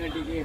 Hãy subscribe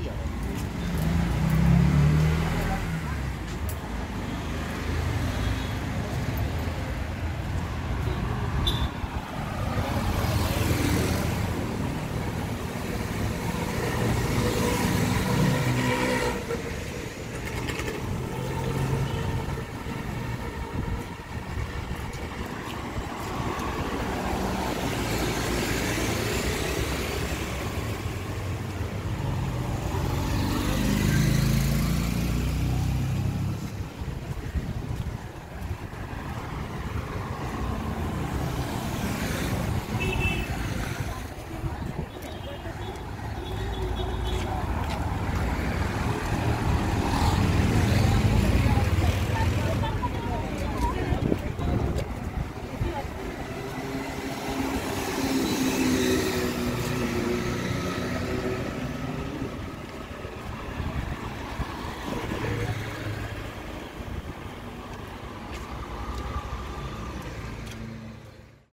hấp dẫn.